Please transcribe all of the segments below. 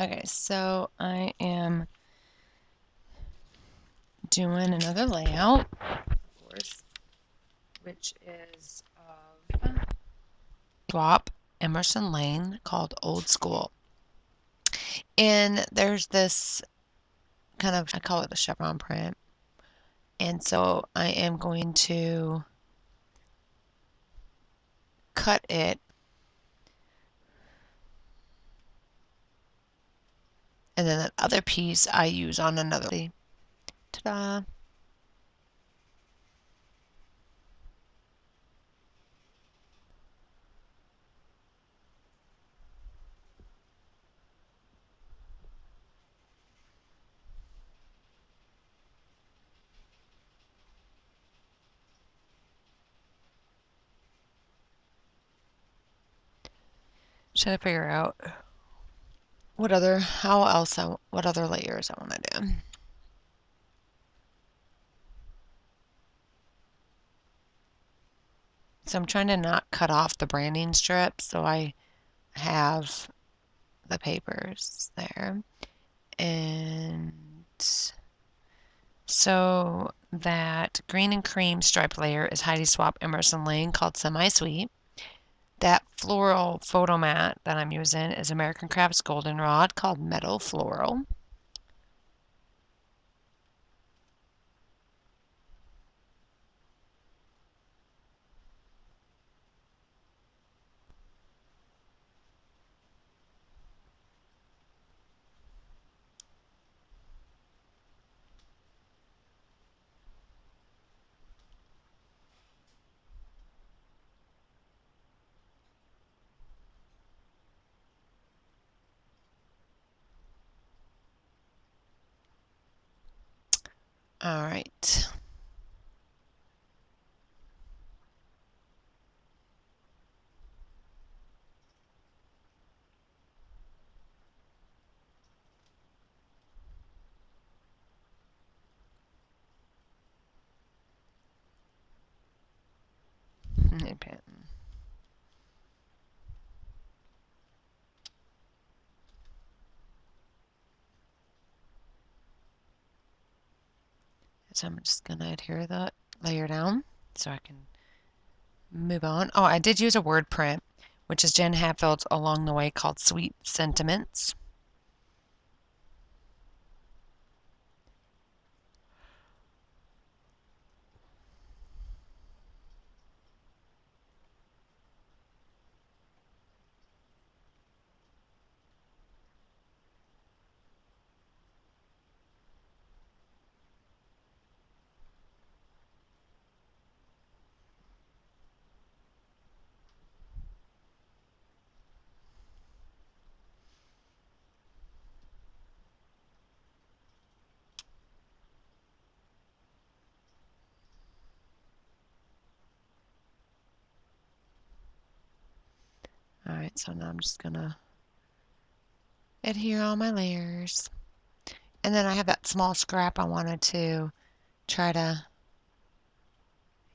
Okay, so I am doing another layout, of course, which is of Swap Emerson Lane called Old School. And there's this kind of, I call it a chevron print. And so I am going to cut it and then that other piece I use on another. Ta-da! Trying to figure out what other layers I want to do. So I'm trying to not cut off the branding strip, so I have the papers there, and so that green and cream stripe layer is Heidi Swapp Emerson Lane called Semi-Sweet. That floral photo mat that I'm using is American Crafts Goldenrod called Metal Floral. All right. So I'm just going to adhere the layer down so I can move on. Oh, I did use a word print, which is Jen Hatfield's Along the Way called Sweet Sentiments. Alright, so now I'm just going to adhere all my layers. And then I have that small scrap. I wanted to try to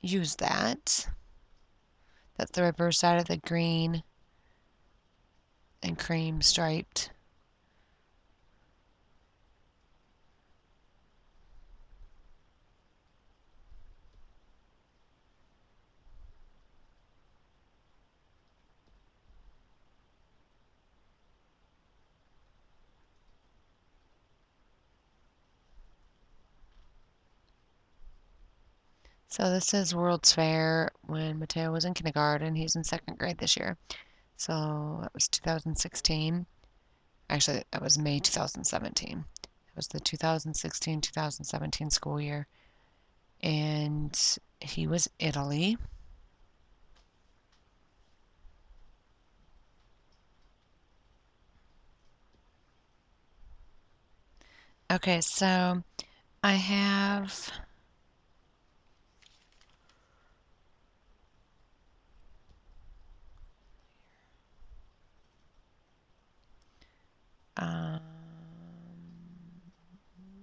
use that. That's the reverse side of the green and cream striped. So this is World's Fair when Matteo was in kindergarten. He's in second grade this year. So that was 2016. Actually, that was May 2017. It was the 2016-2017 school year. And he was Italy. Okay, so I have...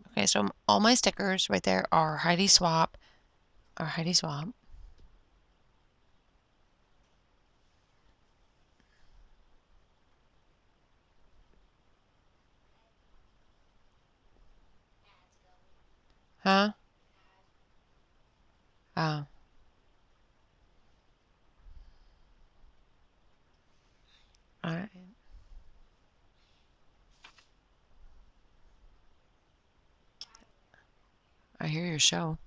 okay, so all my stickers right there are Heidi Swapp. Huh? Oh. All right. I hear your show.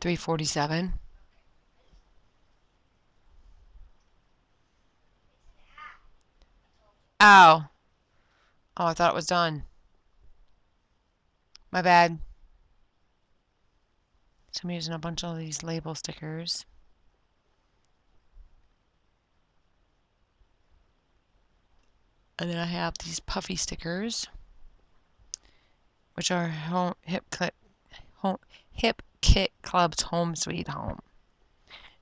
347. Ow. Oh, I thought it was done. My bad. So I'm using a bunch of these label stickers. And then I have these puffy stickers, which are Hip Kit Club's Home Sweet Home.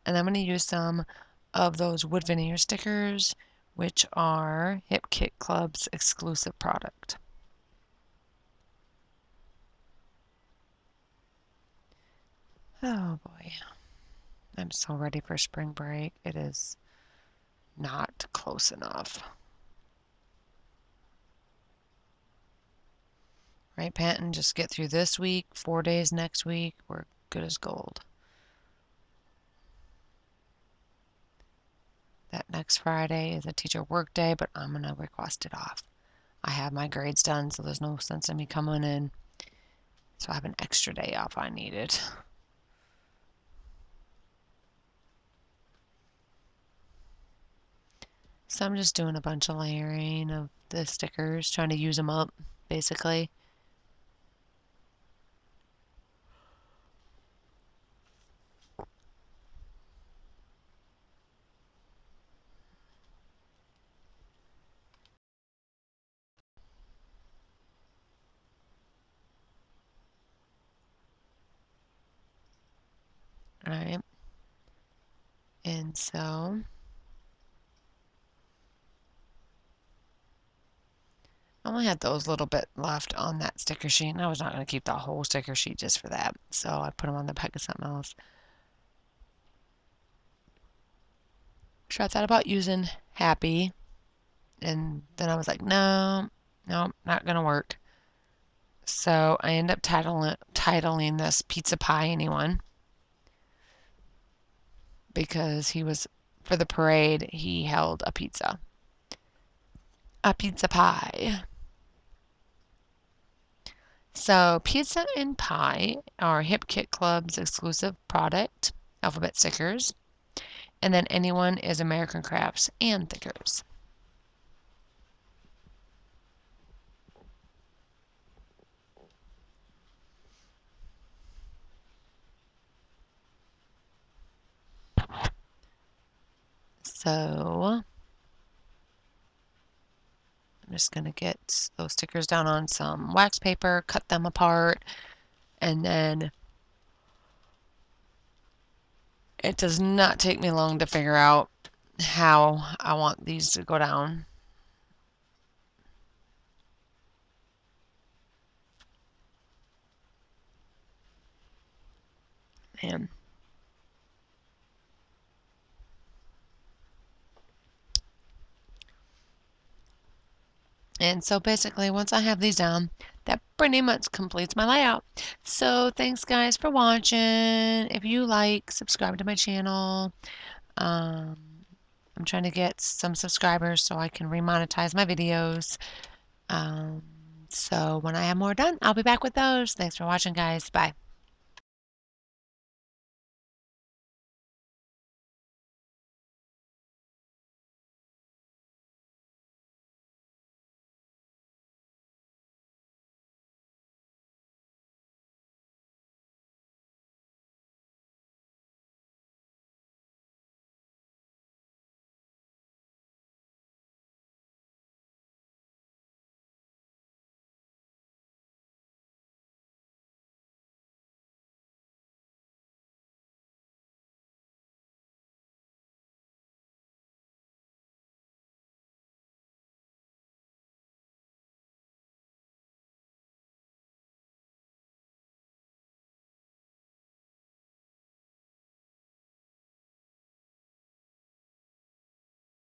And I'm going to use some of those wood veneer stickers, which are Hip Kit Club's exclusive product. Oh boy, I'm so ready for spring break. It is not close enough. Right, Panton? Just get through this week, 4 days next week, we're good as gold. That next Friday is a teacher work day, but I'm going to request it off. I have my grades done, so there's no sense in me coming in. So I have an extra day off I needed. So I'm just doing a bunch of layering of the stickers, trying to use them up, basically. All right, and so I only had those little bit left on that sticker sheet, and I was not going to keep the whole sticker sheet just for that, so I put them on the back of something else. So I thought about using Happy, and then I was like, no, not going to work. So I end up titling this Pizza Pie Anyone, because he was, for the parade, he held a pizza. A pizza pie. So pizza and pie are Hip Kit Club's exclusive product, alphabet stickers. And then Anyone is American Crafts and Thickers. So I'm just going to get those stickers down on some wax paper, cut them apart, and then it does not take me long to figure out how I want these to go down. Man. And so basically, once I have these down, that pretty much completes my layout. So thanks guys for watching. If you like, subscribe to my channel. I'm trying to get some subscribers so I can remonetize my videos. So when I have more done, I'll be back with those. Thanks for watching guys. Bye.